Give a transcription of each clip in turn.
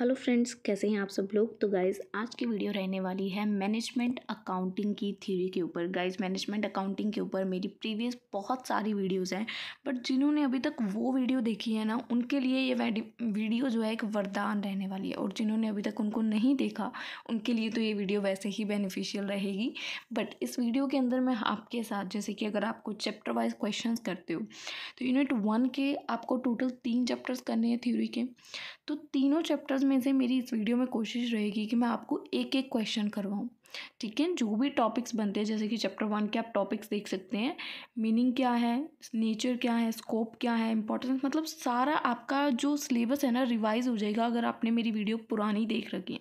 Hello friends, कैसे हैं आप सब लोग। तो गाइज़ आज की वीडियो रहने वाली है मैनेजमेंट अकाउंटिंग की थ्योरी के ऊपर। गाइज़ मैनेजमेंट अकाउंटिंग के ऊपर मेरी प्रीवियस बहुत सारी वीडियोस हैं, बट जिन्होंने अभी तक वो वीडियो देखी है ना, उनके लिए ये वीडियो जो है एक वरदान रहने वाली है, और जिन्होंने अभी तक उनको नहीं देखा उनके लिए तो ये वीडियो वैसे ही बेनिफिशियल रहेगी। बट इस वीडियो के अंदर मैं आपके साथ, जैसे कि अगर आपको चैप्टर वाइज क्वेश्चन करते हो तो यूनिट 1 के आपको टोटल 3 चैप्टर्स करने हैं थ्योरी के। तो तीनों चैप्टर्स में से मेरी इस वीडियो में कोशिश रहेगी कि मैं आपको एक एक क्वेश्चन करवाऊँ, ठीक है। जो भी टॉपिक्स बनते हैं, जैसे कि चैप्टर 1 के आप टॉपिक्स देख सकते हैं, मीनिंग क्या है, नेचर क्या है, स्कोप क्या है, इंपॉर्टेंस, मतलब सारा आपका जो सिलेबस है ना रिवाइज हो जाएगा अगर आपने मेरी वीडियो पुरानी देख रखी है।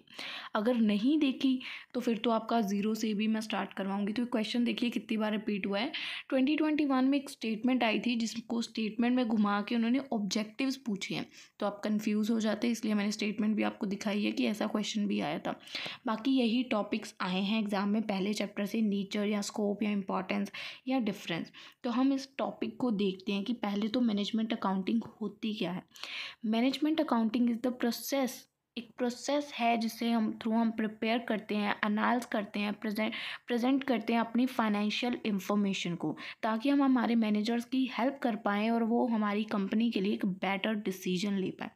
अगर नहीं देखी तो फिर तो आपका ज़ीरो से भी मैं स्टार्ट करवाऊँगी। तो क्वेश्चन देखिए कितनी बार रिपीट हुआ है। 2021 में एक स्टेटमेंट आई थी, जिसको स्टेटमेंट में घुमा के उन्होंने ऑब्जेक्टिव्स पूछे हैं, तो आप कन्फ्यूज़ हो जाते, इसलिए मैंने स्टेटमेंट भी आपको दिखाई है कि ऐसा क्वेश्चन भी आया था। बाकी यही टॉपिक्स हैं एग्जाम में पहले चैप्टर से, नेचर या स्कोप या इंपॉर्टेंस या डिफरेंस। तो हम इस टॉपिक को देखते हैं कि पहले तो मैनेजमेंट अकाउंटिंग होती क्या है। Management accounting is the process, एक प्रोसेस है जिसे हम प्रिपेयर करते हैं, एनालिस करते हैं, प्रेजेंट करते हैं अपनी फाइनेंशियल इंफॉर्मेशन को, ताकि हम हमारे मैनेजर्स की हेल्प कर पाएँ और वो हमारी कंपनी के लिए एक बेटर डिसीजन ले पाएँ।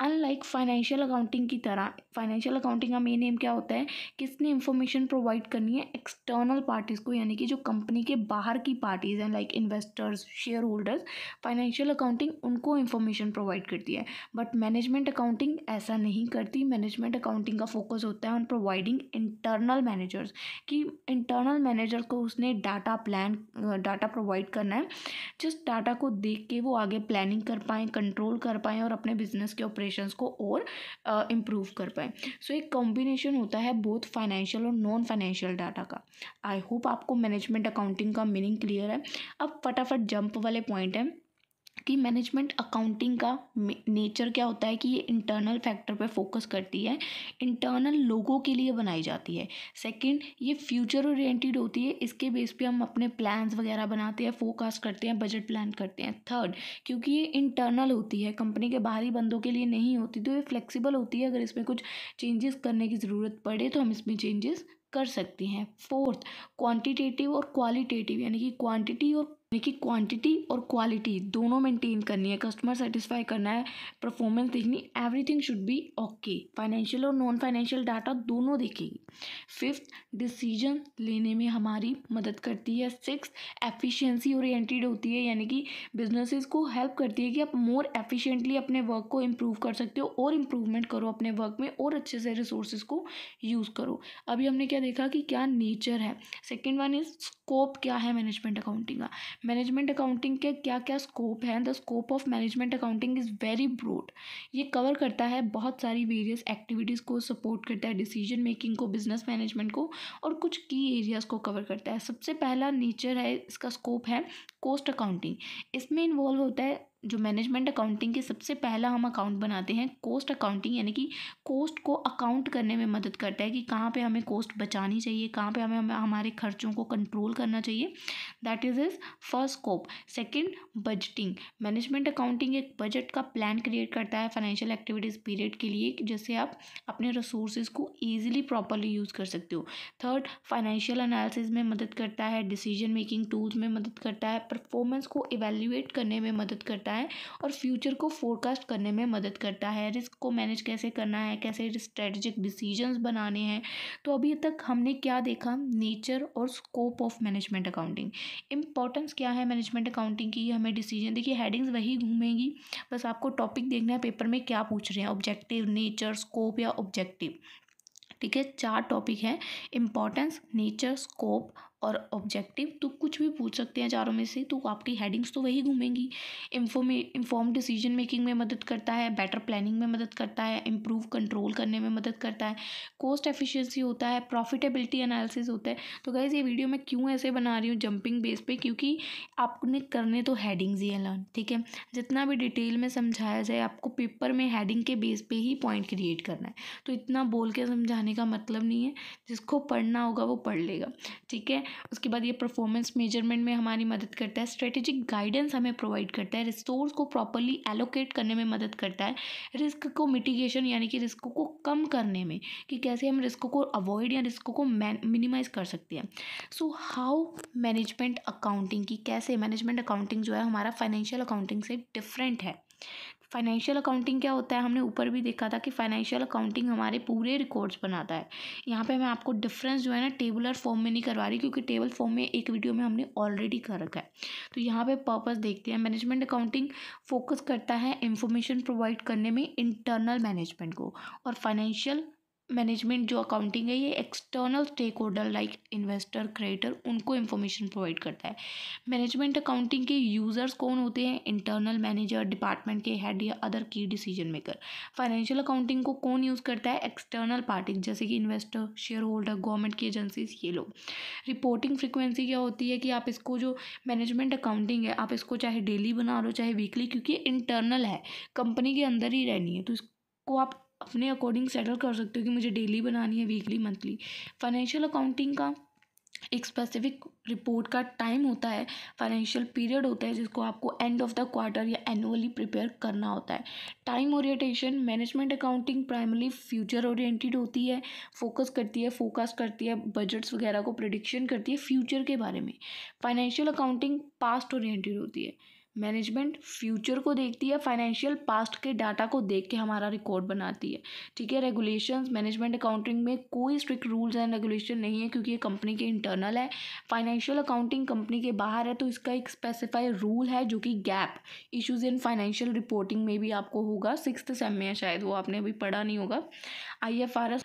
अनलाइक फाइनेंशियल अकाउंटिंग की तरह फाइनेंशियल अकाउंटिंग का मेन एम क्या होता है, किसने इंफॉर्मेशन प्रोवाइड करनी है एक्सटर्नल पार्टीज़ को, यानी कि जो कंपनी के बाहर की पार्टीज़ हैं like investors, shareholders. Financial accounting उनको इंफॉर्मेशन प्रोवाइड करती है, बट मैनेजमेंट अकाउंटिंग ऐसा नहीं करती। मैनेजमेंट अकाउंटिंग का फोकस होता है ऑन प्रोवाइडिंग इंटरनल मैनेजर्स, कि इंटरनल मैनेजर को उसने डाटा प्रोवाइड करना है, जिस डाटा को देख के वो आगे प्लानिंग कर पाएँ, कंट्रोल कर पाएँ और अपने बिजनेस के ऑपरेशंस को और इम्प्रूव कर पाएँ। सो एक कॉम्बिनेशन होता है बोथ फाइनेंशियल और नॉन फाइनेंशियल डाटा का। आई होप आपको मैनेजमेंट अकाउंटिंग का मीनिंग क्लियर है। अब फटाफट जंप वाले पॉइंट हैं कि मैनेजमेंट अकाउंटिंग का नेचर क्या होता है, कि ये इंटरनल फैक्टर पर फोकस करती है, इंटरनल लोगों के लिए बनाई जाती है। सेकंड, ये फ्यूचर ओरिएंटेड होती है, इसके बेस पे हम अपने प्लान्स वगैरह बनाते हैं, फोकास्ट करते हैं, बजट प्लान करते हैं। थर्ड, क्योंकि ये इंटरनल होती है, कंपनी के बाहरी बंदों के लिए नहीं होती, तो ये फ्लेक्सिबल होती है, अगर इसमें कुछ चेंजेस करने की ज़रूरत पड़े तो हम इसमें चेंजेस कर सकती हैं। फोर्थ, क्वांटिटेटिव और क्वालिटेटिव, यानी कि क्वांटिटी और क्वालिटी दोनों मेंटेन करनी है, कस्टमर सेटिस्फाई करना है, परफॉर्मेंस देखनी, everything should be okay. Financial और नॉन फाइनेंशियल डाटा दोनों देखेगी। फिफ्थ, डिसीजन लेने में हमारी मदद करती है। सिक्स्थ, एफिशिएंसी ओरिएंटेड होती है, यानी कि बिजनेसेस को हेल्प करती है कि आप मोर एफिशिएंटली अपने वर्क को इम्प्रूव कर सकते हो, और इम्प्रूवमेंट करो अपने वर्क में और अच्छे से रिसोर्सेज को यूज़ करो। अभी हमने क्या देखा कि क्या नेचर है। सेकेंड वन इज स्कोप क्या है मैनेजमेंट अकाउंटिंग का। मैनेजमेंट अकाउंटिंग के क्या क्या स्कोप हैं। The scope of management accounting is very broad. ये कवर करता है बहुत सारी वेरियस एक्टिविटीज़ को, सपोर्ट करता है डिसीजन मेकिंग को, बिजनेस मैनेजमेंट को, और कुछ की एरियाज़ को कवर करता है। सबसे पहला नेचर है, इसका स्कोप है कॉस्ट अकाउंटिंग। इसमें इन्वॉल्व होता है जो मैनेजमेंट अकाउंटिंग के सबसे पहला हम अकाउंट बनाते हैं कॉस्ट अकाउंटिंग, यानी कि कॉस्ट को अकाउंट करने में मदद करता है कि कहाँ पे हमें कॉस्ट बचानी चाहिए, कहाँ पे हमें हमारे खर्चों को कंट्रोल करना चाहिए। That is is first scope. Second, budgeting. Management accounting एक बजट का प्लान क्रिएट करता है फाइनेंशियल एक्टिविटीज़ पीरियड के लिए, जिससे आप अपने रिसोर्सेज को ईजिली प्रॉपरली यूज़ कर सकते हो। थर्ड, फाइनेंशियल एनालिसिस में मदद करता है, डिसीजन मेकिंग टूल्स में मदद करता है, परफॉर्मेंस को इवेल्यूएट करने में मदद करता है और फ्यूचर को फोरकास्ट करने में मदद करता है। रिस्क को मैनेज कैसे करना है, कैसे स्ट्रेटेजिक डिसीजंस बनाने हैं। तो अभी तक हमने क्या देखा, नेचर और scope of management accounting. Importance क्या है मैनेजमेंट अकाउंटिंग की, हमें डिसीजन, देखिए हेडिंग्स वही घूमेंगी, बस आपको टॉपिक देखना है पेपर में क्या पूछ रहे हैं, ऑब्जेक्टिव, नेचर, स्कोप या ऑब्जेक्टिव, ठीक है। 4 टॉपिक हैं, इंपॉर्टेंस, नेचर, स्कोप और ऑब्जेक्टिव। तो कुछ भी पूछ सकते हैं चारों में से, तो आपकी हेडिंग्स तो वही घूमेंगी। इन्फॉर्म डिसीजन मेकिंग में मदद करता है, बेटर प्लानिंग में मदद करता है, इम्प्रूव कंट्रोल करने में मदद करता है, कॉस्ट एफिशिएंसी होता है, प्रॉफिटेबिलिटी एनालिसिस होता है। तो गाइज़ ये वीडियो मैं क्यों ऐसे बना रही हूँ जंपिंग बेस पे, क्योंकि आपने करने तो हेडिंग्स ही है लर्न, ठीक है। जितना भी डिटेल में समझाया जाए, आपको पेपर में हेडिंग के बेस पर ही पॉइंट क्रिएट करना है, तो इतना बोल के समझाने का मतलब नहीं है। जिसको पढ़ना होगा वो पढ़ लेगा, ठीक है। उसके बाद ये परफॉर्मेंस मेजरमेंट में हमारी मदद करता है, स्ट्रेटेजिक गाइडेंस हमें प्रोवाइड करता है, रिसोर्स को प्रॉपरली एलोकेट करने में मदद करता है, रिस्क को मिटिगेशन यानी कि रिस्क को कम करने में कि कैसे हम रिस्क को अवॉइड या रिस्क को मिनिमाइज़ कर सकते हैं। सो हाउ मैनेजमेंट अकाउंटिंग की कैसे मैनेजमेंट अकाउंटिंग जो है हमारा फाइनेंशियल अकाउंटिंग से डिफरेंट है। फाइनेंशियल अकाउंटिंग क्या होता है हमने ऊपर भी देखा था कि फाइनेंशियल अकाउंटिंग हमारे पूरे रिकॉर्ड्स बनाता है। यहाँ पे मैं आपको डिफरेंस जो है ना टेबलर फॉर्म में नहीं करवा रही क्योंकि टेबल फॉर्म में एक वीडियो में हमने ऑलरेडी कर रखा है। तो यहाँ पे पर्पस देखते हैं। मैनेजमेंट अकाउंटिंग फोकस करता है इंफॉर्मेशन प्रोवाइड करने में इंटरनल मैनेजमेंट को, और फाइनेंशियल मैनेजमेंट जो अकाउंटिंग है ये external stake holder like investor creditor उनको इन्फॉर्मेशन प्रोवाइड करता है। मैनेजमेंट अकाउंटिंग के यूजर्स कौन होते हैं? इंटरनल मैनेजर, डिपार्टमेंट के हेड या अदर की डिसीजन मेकर। फाइनेंशियल अकाउंटिंग को कौन यूज़ करता है? एक्सटर्नल पार्टी जैसे कि इन्वेस्टर, शेयर होल्डर, गवर्नमेंट की एजेंसीज, ये लोग। रिपोर्टिंग फ्रिक्वेंसी क्या होती है कि आप इसको जो मैनेजमेंट अकाउंटिंग है आप इसको चाहे डेली बना लो चाहे वीकली, क्योंकि इंटरनल है कंपनी के अंदर ही रहनी है तो इसको आप अपने अकॉर्डिंग सेटल कर सकते हो कि मुझे डेली बनानी है, वीकली, मंथली। फाइनेंशियल अकाउंटिंग का एक स्पेसिफिक रिपोर्ट का टाइम होता है, फाइनेंशियल पीरियड होता है जिसको आपको एंड ऑफ द क्वार्टर या एनुअली प्रिपेयर करना होता है। Time orientation, management accounting primary future oriented होती है, फोकस करती है, फोकस करती है, बजट्स वगैरह को प्रेडिक्शन करती है फ्यूचर के बारे में। फाइनेंशियल अकाउंटिंग पास्ट ओरिएंटेड होती है, मैनेजमेंट फ्यूचर को देखती है, फाइनेंशियल पास्ट के डाटा को देख के हमारा रिकॉर्ड बनाती है, ठीक है। रेगुलेशंस, मैनेजमेंट अकाउंटिंग में कोई स्ट्रिक्ट रूल्स एंड रेगुलेशन नहीं है क्योंकि ये कंपनी के इंटरनल है। फाइनेंशियल अकाउंटिंग कंपनी के बाहर है तो इसका एक स्पेसिफाइड रूल है जो कि GAAP issues in financial reporting में भी आपको होगा, 6th सेम में है शायद, वो आपने अभी पढ़ा नहीं होगा IFRS।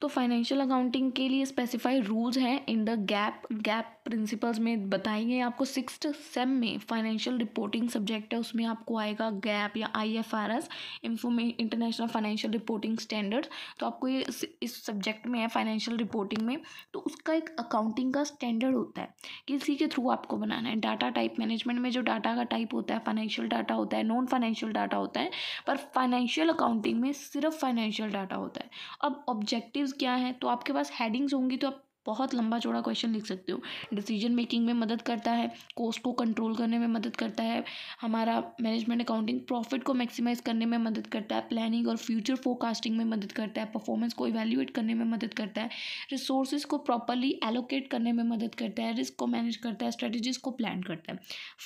तो फाइनेंशियल अकाउंटिंग के लिए स्पेसिफाइड रूल्स हैं इन द गैप प्रिंसिपल्स में बताएंगे आपको 6th सेम में। फाइनेंशियल रिपोर्टिंग सब्जेक्ट है उसमें आपको आएगा गैप या IFRS international financial reporting standards, तो आपको ये इस सब्जेक्ट में है फाइनेंशियल रिपोर्टिंग में। तो उसका एक अकाउंटिंग का स्टैंडर्ड होता है कि इसी के थ्रू आपको बनाना है। डाटा टाइप, मैनेजमेंट में जो डाटा का टाइप होता है फाइनेंशियल डाटा होता है, नॉन फाइनेंशियल डाटा होता है, पर फाइनेंशियल अकाउंटिंग में सिर्फ फाइनेंशियल डाटा होता है। अब ऑब्जेक्टिव क्या है तो आपके पास हेडिंग्स होंगी तो आप बहुत लंबा चौड़ा क्वेश्चन लिख सकते हो। डिसीजन मेकिंग में मदद करता है, कॉस्ट को कंट्रोल करने में मदद करता है हमारा मैनेजमेंट अकाउंटिंग, प्रॉफिट को मैक्सिमाइज करने में मदद करता है, प्लानिंग और फ्यूचर फोरकास्टिंग में मदद करता है, परफॉर्मेंस को इवेल्यूएट करने में मदद करता है, रिसोर्सेज को प्रॉपरली एलोकेट करने में मदद करता है, रिस्क को मैनेज करता है, स्ट्रेटेजीज को प्लान करता है।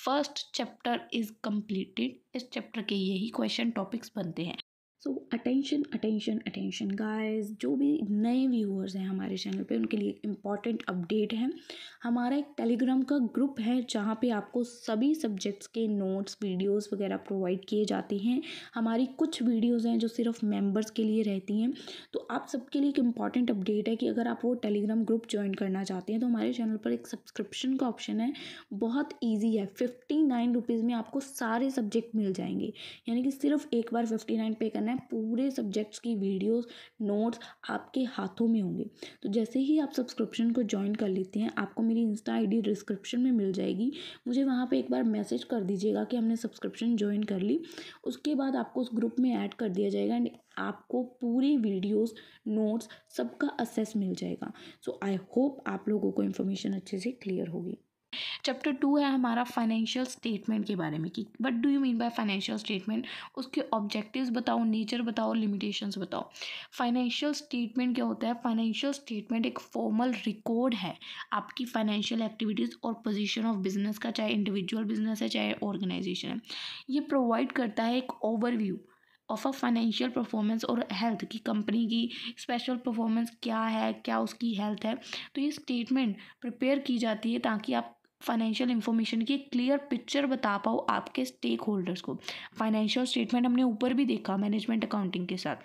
1st chapter is completed. इस चैप्टर के यही क्वेश्चन टॉपिक्स बनते हैं। सो अटेंशन गाइस, जो भी नए व्यूअर्स हैं हमारे चैनल पे उनके लिए इम्पॉर्टेंट अपडेट है। हमारा एक टेलीग्राम का ग्रुप है जहाँ पे आपको सभी सब्जेक्ट्स के नोट्स, वीडियोस वगैरह प्रोवाइड किए जाते हैं। हमारी कुछ वीडियोस हैं जो सिर्फ मेंबर्स के लिए रहती हैं। तो आप सबके लिए एक इम्पॉर्टेंट अपडेट है कि अगर आप वो टेलीग्राम ग्रुप ज्वाइन करना चाहते हैं तो हमारे चैनल पर एक सब्सक्रिप्शन का ऑप्शन है, बहुत ईजी है। 59 रुपीज़ में आपको सारे सब्जेक्ट मिल जाएंगे, यानी कि सिर्फ एक बार 59 पे करना, पूरे सब्जेक्ट्स की वीडियोस, नोट्स आपके हाथों में होंगे। तो जैसे ही आप सब्सक्रिप्शन को ज्वाइन कर लेते हैं आपको मेरी इंस्टा आईडी डिस्क्रिप्शन में मिल जाएगी, मुझे वहाँ पे एक बार मैसेज कर दीजिएगा कि हमने सब्सक्रिप्शन ज्वाइन कर ली, उसके बाद आपको उस ग्रुप में ऐड कर दिया जाएगा एंड आपको पूरी वीडियोस, नोट्स सबका एक्सेस मिल जाएगा। सो आई होप आप लोगों को इन्फॉर्मेशन अच्छे से क्लियर होगी। चैप्टर 2 है हमारा फाइनेंशियल स्टेटमेंट के बारे में कि what do you mean by financial statement, उसके ऑब्जेक्टिव्स बताओ, नेचर बताओ, लिमिटेशंस बताओ। फाइनेंशियल स्टेटमेंट क्या होता है? फाइनेंशियल स्टेटमेंट एक फॉर्मल रिकॉर्ड है आपकी फाइनेंशियल एक्टिविटीज़ और पोजीशन ऑफ बिजनेस का, चाहे इंडिविजुअल बिजनेस है चाहे ऑर्गेनाइजेशन है। ये प्रोवाइड करता है एक overview of a financial performance और हेल्थ की कंपनी की स्पेशल परफॉर्मेंस क्या है, क्या उसकी हेल्थ है। तो ये स्टेटमेंट प्रिपेयर की जाती है ताकि आप फाइनेंशियल इन्फॉर्मेशन की क्लियर पिक्चर बता पाओ आपके स्टेक होल्डर्स को। फाइनेंशियल स्टेटमेंट हमने ऊपर भी देखा मैनेजमेंट अकाउंटिंग के साथ,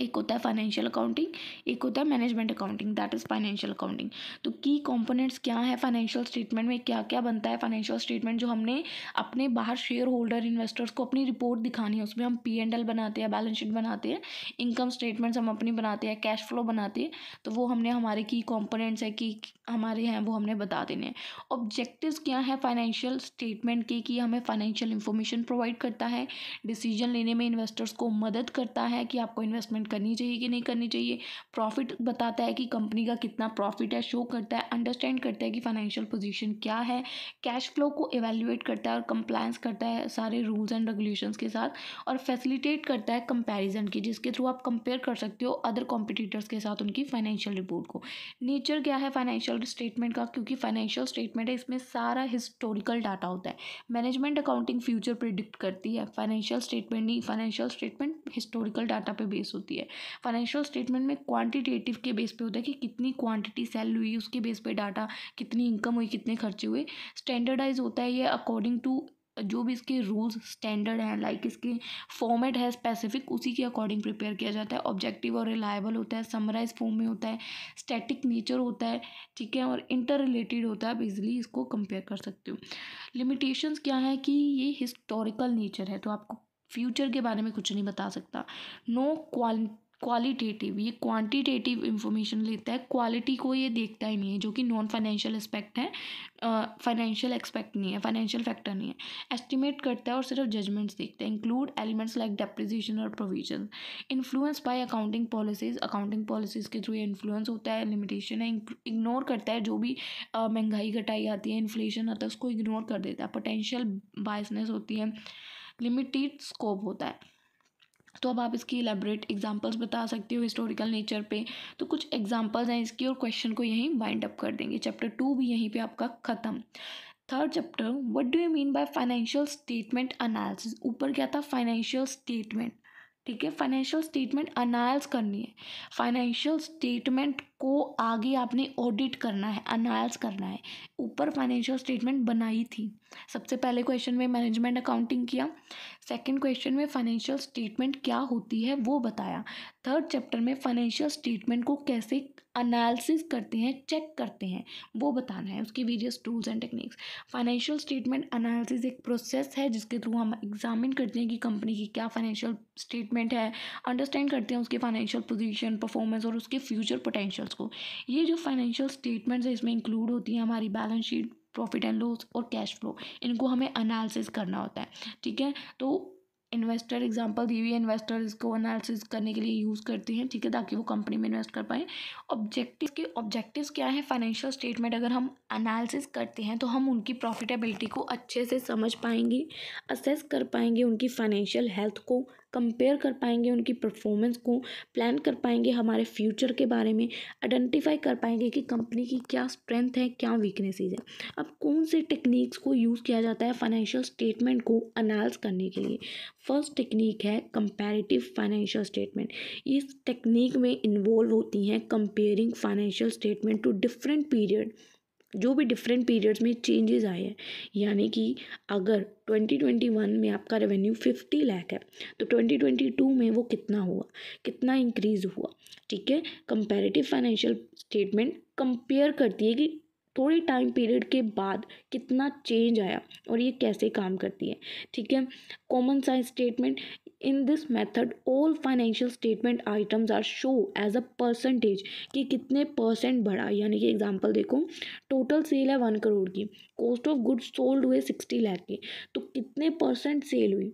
एक होता है फाइनेंशियल अकाउंटिंग, एक होता है management accounting, that is financial accounting. तो की कंपोनेंट्स क्या है फाइनेंशियल स्टेटमेंट में, क्या क्या बनता है फाइनेंशियल स्टेटमेंट जो हमने अपने बाहर शेयर होल्डर, इन्वेस्टर्स को अपनी रिपोर्ट दिखानी है, उसमें हम P&L बनाते हैं, बैलेंस शीट बनाते हैं, इनकम स्टेटमेंट्स हम अपनी बनाते हैं, कैश फ्लो बनाते हैं। तो वो हमने हमारे की कॉम्पोनेंट्स है कि हमारे हैं वो हमने बता देने हैं। ऑब्जेक्टिव्स क्या है फाइनेंशियल स्टेटमेंट के कि हमें फाइनेंशियल इन्फॉर्मेशन प्रोवाइड करता है, डिसीजन लेने में इन्वेस्टर्स को मदद करता है कि आपको इन्वेस्टमेंट इन्वेस्टमेंट करनी चाहिए कि नहीं करनी चाहिए। प्रॉफिट बताता है कि कंपनी का कितना प्रॉफिट है, शो करता है, अंडरस्टैंड करता है कि फाइनेंशियल पोजीशन क्या है, कैश फ्लो को एवेल्युएट करता है और कंप्लायंस करता है सारे रूल्स एंड रेगुलेशंस के साथ, और फैसिलिटेट करता है कंपैरिजन की, जिसके थ्रू आप कंपेयर कर सकते हो अदर कॉम्पिटिटर्स के साथ उनकी फाइनेंशियल रिपोर्ट को। नेचर क्या है फाइनेंशियल स्टेटमेंट का, क्योंकि फाइनेंशियल स्टेटमेंट है इसमें सारा हिस्टोरिकल डाटा होता है। मैनेजमेंट अकाउंटिंग फ्यूचर प्रिडिक्ट करती है, फाइनेंशियल स्टेटमेंट नहीं। फाइनेंशियल स्टेटमेंट हिस्टोरिकल डाटा पे बेस होती है। फाइनेंशियल स्टेटमेंट में क्वांटिटेटिव के बेस पे होता है कि कितनी क्वांटिटी सेल हुई, उसके बेस पे डाटा, कितनी इनकम हुई, कितने खर्चे हुए। स्टैंडर्डाइज होता है ये अकॉर्डिंग टू जो भी इसके रूल्स स्टैंडर्ड हैं, लाइक इसके फॉर्मेट है स्पेसिफिक, उसी के अकॉर्डिंग प्रिपेयर किया जाता है। ऑब्जेक्टिव और रिलायबल होता है, समराइज फॉर्म में होता है, स्टैटिक नेचर होता है, ठीक है, और इंटर रिलेटेड होता है। आप इजिली इसको कंपेयर कर सकते हो। लिमिटेशंस क्या है कि ये हिस्टोरिकल नेचर है, तो आपको फ्यूचर के बारे में कुछ नहीं बता सकता। नो क्वालिटेटिव, ये क्वांटिटेटिव इंफॉर्मेशन लेता है, क्वालिटी को ये देखता ही नहीं है, जो कि नॉन फाइनेंशियल एस्पेक्ट है, फाइनेंशियल एक्सपेक्ट नहीं है, फाइनेंशियल फैक्टर नहीं है। एस्टिमेट करता है और सिर्फ जजमेंट्स देखता है। इंक्लूड एलिमेंट्स लाइक डेप्रिसिएशन और provision. Influence by accounting policies, accounting policies के थ्रू ये इन्फ्लुएंस होता है। लिमिटेशन है, इग्नोर करता है जो भी महंगाई घटाई आती है, इन्फ्लेशन आता है, उसको इग्नोर कर देता है। पोटेंशियल बायसनेस होती है। लिमिटेड स्कोप होता है। तो अब आप इसकी एलैबोरेट एग्जांपल्स बता सकते हो हिस्टोरिकल नेचर पे। तो कुछ एग्जांपल्स हैं इसकी और क्वेश्चन को यहीं वाइंड अप कर देंगे। चैप्टर 2 भी यहीं पे आपका ख़त्म। Third chapter, what do you mean by financial statement analysis. ऊपर क्या था? फाइनेंशियल स्टेटमेंट, ठीक है। फाइनेंशियल स्टेटमेंट एनालिसिस करनी है, फाइनेंशियल स्टेटमेंट को आगे आपने ऑडिट करना है, एनालिसिस करना है। ऊपर फाइनेंशियल स्टेटमेंट बनाई थी। सबसे पहले क्वेश्चन में मैनेजमेंट अकाउंटिंग किया, सेकंड क्वेश्चन में फाइनेंशियल स्टेटमेंट क्या होती है वो बताया, थर्ड चैप्टर में फाइनेंशियल स्टेटमेंट को कैसे एनालिसिस करते हैं, चेक करते हैं, वो बताना है, उसके various tools and techniques. Financial statement analysis एक प्रोसेस है जिसके थ्रू हम एग्जामिन करते हैं कि कंपनी की क्या फाइनेंशियल स्टेटमेंट है, अंडरस्टैंड करते हैं उसके फाइनेंशियल पोजीशन, परफॉर्मेंस और उसके फ्यूचर पोटेंशियल्स को। ये जो फाइनेंशियल स्टेटमेंट्स है इसमें इंक्लूड होती हैं हमारी balance sheet, profit and loss और कैश फ्लो। इनको हमें एनालिसिस करना होता है, ठीक है। तो इन्वेस्टर एग्जांपल दी हुई है, इन्वेस्टर इसको एनालिसिस करने के लिए यूज़ करते हैं, ठीक है, ताकि वो कंपनी में इन्वेस्ट कर पाएँ। ऑब्जेक्टिव के ऑब्जेक्टिव्स क्या है? फाइनेंशियल स्टेटमेंट अगर हम एनालिसिस करते हैं तो हम उनकी प्रॉफिटेबिलिटी को अच्छे से समझ पाएंगे, असेस कर पाएंगे उनकी फाइनेंशियल हेल्थ को, कंपेयर कर पाएंगे उनकी परफॉर्मेंस को, प्लान कर पाएंगे हमारे फ्यूचर के बारे में, आइडेंटिफाई कर पाएंगे कि कंपनी की क्या स्ट्रेंथ है, क्या वीकनेसेस है। अब कौन से टेक्निक्स को यूज़ किया जाता है फाइनेंशियल स्टेटमेंट को एनालिसिस करने के लिए? फर्स्ट टेक्निक है कंपैरेटिव फाइनेंशियल स्टेटमेंट। इस टेक्निक में इन्वॉल्व होती हैं comparing financial statement to different period, जो भी डिफरेंट पीरियड्स में चेंजेस आए हैं। यानी कि अगर 2021 में आपका रेवेन्यू 50 लाख है तो 2022 में वो कितना हुआ, कितना इंक्रीज़ हुआ, ठीक है। कंपैरेटिव फाइनेंशियल स्टेटमेंट कंपेयर करती है कि थोड़ी टाइम पीरियड के बाद कितना चेंज आया और ये कैसे काम करती है, ठीक है। Common size statement, in this method all financial statement items are show as a percentage, कि कितने परसेंट बढ़ा। यानी कि एग्जांपल देखो, टोटल सेल है 1 करोड़ की, कॉस्ट ऑफ गुड्स सोल्ड हुए 60 लाख की, तो कितने परसेंट सेल हुई?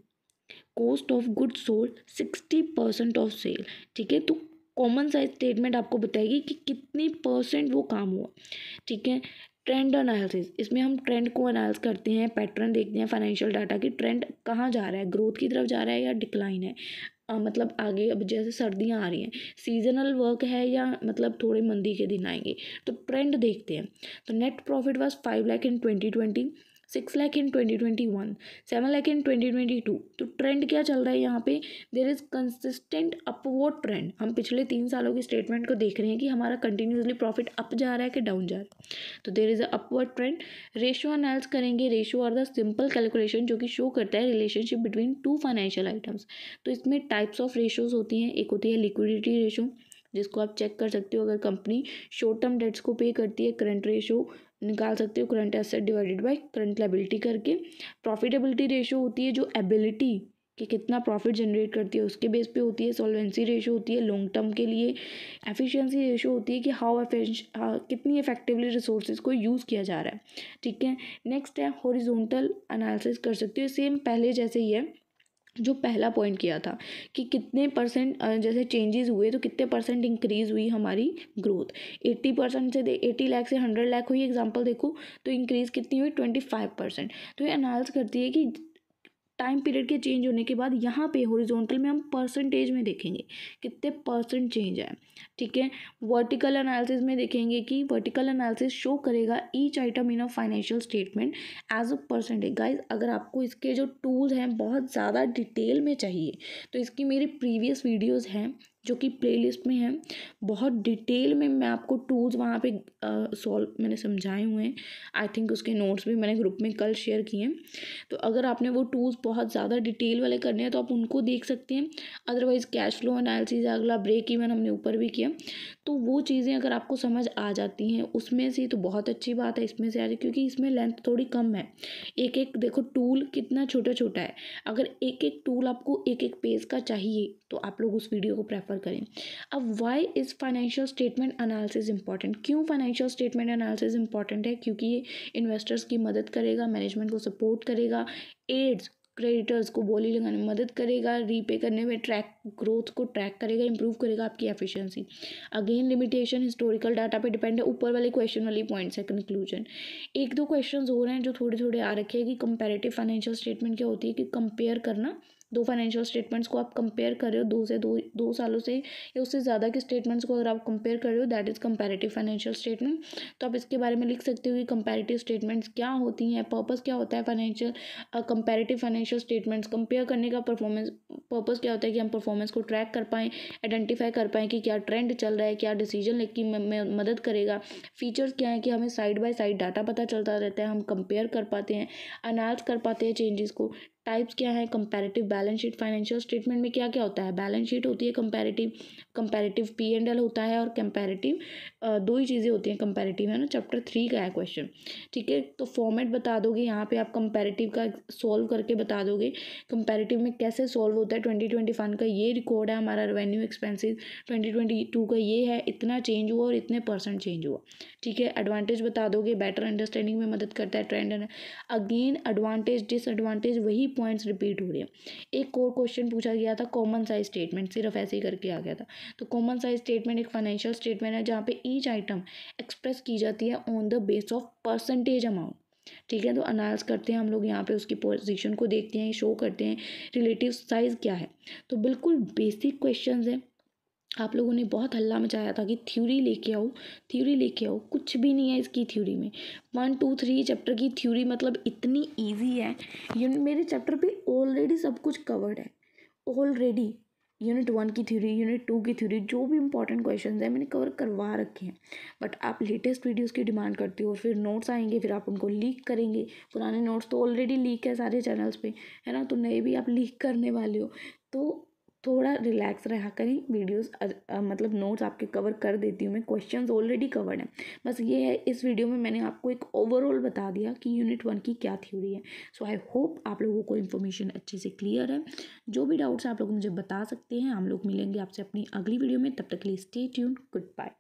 Cost of goods sold 60% of sale, ठीक है। तो कॉमन साइज स्टेटमेंट आपको बताएगी कि कितनी परसेंट वो काम हुआ, ठीक है। ट्रेंड एनालिसिस, इसमें हम ट्रेंड को एनालिस करते हैं, पैटर्न देखते हैं फाइनेंशियल डाटा की ट्रेंड कहाँ जा रहा है, ग्रोथ की तरफ जा रहा है या डिक्लाइन है, मतलब आगे अब जैसे सर्दियाँ आ रही हैं, सीजनल वर्क है या मतलब थोड़े मंदी के दिन आएंगे, तो ट्रेंड देखते हैं। तो net profit was 5 lakh in 2020, 6 lakh in 2021, 7 lakh in 2022। तो ट्रेंड क्या चल रहा है यहाँ पे? There is consistent upward trend. हम पिछले 3 सालों की स्टेटमेंट को देख रहे हैं कि हमारा कंटिन्यूसली प्रॉफिट अप जा रहा है कि डाउन जा रहा है, तो there is a upward trend. Ratio analysis करेंगे। Ratio are the simple calculation जो कि शो करता है relationship between two financial items. तो इसमें टाइप्स ऑफ रेशियोज़ होती हैं। एक होती है लिक्विडिटी रेशियो, जिसको आप चेक कर सकते हो अगर कंपनी शॉर्ट टर्म डेट्स को पे करती है, करंट रेशियो निकाल सकते हो, current asset divided by current liability करके। प्रॉफिटेबिलिटी रेशियो होती है जो एबिलिटी कि कितना प्रॉफिट जनरेट करती है उसके बेस पे होती है। सॉल्वेंसी रेशियो होती है लॉन्ग टर्म के लिए। एफिशिएंसी रेशियो होती है कि कितनी इफेक्टिवली रिसोर्सेज को यूज़ किया जा रहा है, ठीक है। नेक्स्ट है हॉरिजॉन्टल एनालिसिस कर सकते हो, सेम पहले जैसे ही है। जो पहला पॉइंट किया था कि कितने परसेंट जैसे चेंजेस हुए तो कितने परसेंट इंक्रीज़ हुई हमारी ग्रोथ, 80% से 80 लाख से 100 लाख हुई एग्जांपल देखो तो इंक्रीज़ कितनी हुई 25%। तो ये एनालिसिस करती है कि टाइम पीरियड के चेंज होने के बाद यहाँ पे हॉरिजॉन्टल में हम परसेंटेज में देखेंगे कितने परसेंट चेंज आए, ठीक है। वर्टिकल एनालिसिस में देखेंगे कि वर्टिकल एनालिसिस शो करेगा each item in a financial statement as a percentage. Guys अगर आपको इसके जो टूल्स हैं बहुत ज़्यादा डिटेल में चाहिए तो इसकी मेरी प्रीवियस वीडियोज़ हैं जो कि प्लेलिस्ट में है, बहुत डिटेल में मैं आपको टूल्स वहाँ पे सॉल्व मैंने समझाए हुए हैं। आई थिंक उसके नोट्स भी मैंने ग्रुप में कल शेयर किए हैं, तो अगर आपने वो टूल्स बहुत ज़्यादा डिटेल वाले करने हैं तो आप उनको देख सकते हैं। अदरवाइज़ कैश फ्लो एनालिसिस, अगला ब्रेक इवन हमने ऊपर भी किया, तो वो चीज़ें अगर आपको समझ आ जाती हैं उसमें से तो बहुत अच्छी बात है, इसमें से आ जाए क्योंकि इसमें लेंथ थोड़ी कम है। एक एक देखो टूल कितना छोटा छोटा है, अगर एक एक टूल आपको एक एक पेज का चाहिए तो आप लोग उस वीडियो को प्रेफर करें। अब why is financial statement analysis important, क्यों फाइनेंशियल स्टेटमेंट एनालिसिस इंपॉर्टेंट है? क्योंकि ये इन्वेस्टर्स की मदद करेगा, मैनेजमेंट को सपोर्ट करेगा, एड्स क्रेडिटर्स को बोली लगाने में मदद करेगा, रीपे करने में ट्रैक ग्रोथ को ट्रैक करेगा, इंप्रूव करेगा आपकी efficiency. Again limitation historical data पे डिपेंड है। ऊपर वाले क्वेश्चन वाली पॉइंट्स है। कंक्लूजन, एक दो क्वेश्चंस हो रहे हैं जो थोड़े थोड़े आ रखे हैं कि कंपैरेटिव फाइनेंशियल स्टेटमेंट क्या होती है, कि कंपेयर करना, दो फाइनेंशियल स्टेटमेंट्स को आप कंपेयर कर रहे हो, दो सालों से या उससे ज़्यादा के स्टेटमेंट्स को अगर आप कंपेयर कर रहे हो that is comparative financial statement. तो आप इसके बारे में लिख सकते हो कि कंपैरेटिव स्टेटमेंट्स क्या होती हैं, पर्पस क्या होता है financial comparative financial statements compare करने का, परफॉर्मेंस पर्पस क्या होता है कि हम परफॉर्मेंस को ट्रैक कर पाएँ, आइडेंटिफाई कर पाएँ कि क्या ट्रेंड चल रहा है, क्या डिसीजन लेने की में मदद करेगा। फीचर्स क्या है कि हमें साइड बाय साइड डाटा पता चलता रहता है, हम कंपेयर कर पाते हैं, एनालाइज कर पाते हैं चेंजेस को। टाइप्स क्या है, comparative balance sheet, financial statement में क्या क्या होता है, बैलेंस शीट होती है कंपैरेटिव P&L होता है और कंपैरेटिव दो ही चीज़ें होती हैं, कंपैरेटिव है ना, चैप्टर 3 का है क्वेश्चन, ठीक है। तो फॉर्मेट बता दोगे यहाँ पे, आप कंपैरेटिव का सॉल्व करके बता दोगे कंपैरेटिव में कैसे सॉल्व होता है। 2021 का ये रिकॉर्ड है हमारा रेवेन्यू एक्सपेंसिस, 2022 का ये है, इतना चेंज हुआ और इतने परसेंट चेंज हुआ, ठीक है। एडवांटेज बता दोगे, बेटर अंडरस्टैंडिंग में मदद करता है ट्रेंड है। अगेन एडवांटेज डिसएडवांटेज वही पॉइंट्स रिपीट हो रहे हैं। एक और क्वेश्चन पूछा गया था कॉमन साइज स्टेटमेंट, सिर्फ ऐसे ही करके आ गया था। तो कॉमन साइज स्टेटमेंट एक फाइनेंशियल स्टेटमेंट है जहाँ पे ईच आइटम एक्सप्रेस की जाती है on the base of percentage amount, ठीक है। तो एनालिसिस करते हैं हम लोग यहाँ पे, उसकी पोजीशन को देखते हैं, शो करते हैं रिलेटिव साइज क्या है। तो बिल्कुल बेसिक क्वेश्चन है। आप लोगों ने बहुत हल्ला मचाया था कि थ्योरी लेके आओ, थ्योरी लेके आओ, कुछ भी नहीं है इसकी थ्योरी में। 1, 2, 3 चैप्टर की थ्योरी मतलब इतनी इजी है। मेरे चैप्टर पे ऑलरेडी सब कुछ कवर्ड है, ऑलरेडी यूनिट 1 की थ्योरी, यूनिट 2 की थ्योरी, जो भी इंपॉर्टेंट क्वेश्चंस हैं मैंने कवर करवा रखे हैं। बट आप लेटेस्ट वीडियोस की डिमांड करते हो, फिर नोट्स आएंगे, फिर आप उनको लीक करेंगे। पुराने नोट्स तो ऑलरेडी लीक है सारे चैनल्स पर, है ना, तो नए भी आप लीक करने वाले हो। तो थोड़ा रिलैक्स रहा करें, वीडियोस मतलब नोट्स आपके कवर कर देती हूँ मैं, क्वेश्चंस ऑलरेडी कवर्ड हैं। बस ये है, इस वीडियो में मैंने आपको एक ओवरऑल बता दिया कि यूनिट 1 की क्या थ्योरी है। सो आई होप आप लोगों को इन्फॉर्मेशन अच्छे से क्लियर है। जो भी डाउट्स आप लोग मुझे बता सकते हैं। हम लोग मिलेंगे आपसे अपनी अगली वीडियो में, तब तक के लिए स्टे ट्यून, गुड बाय।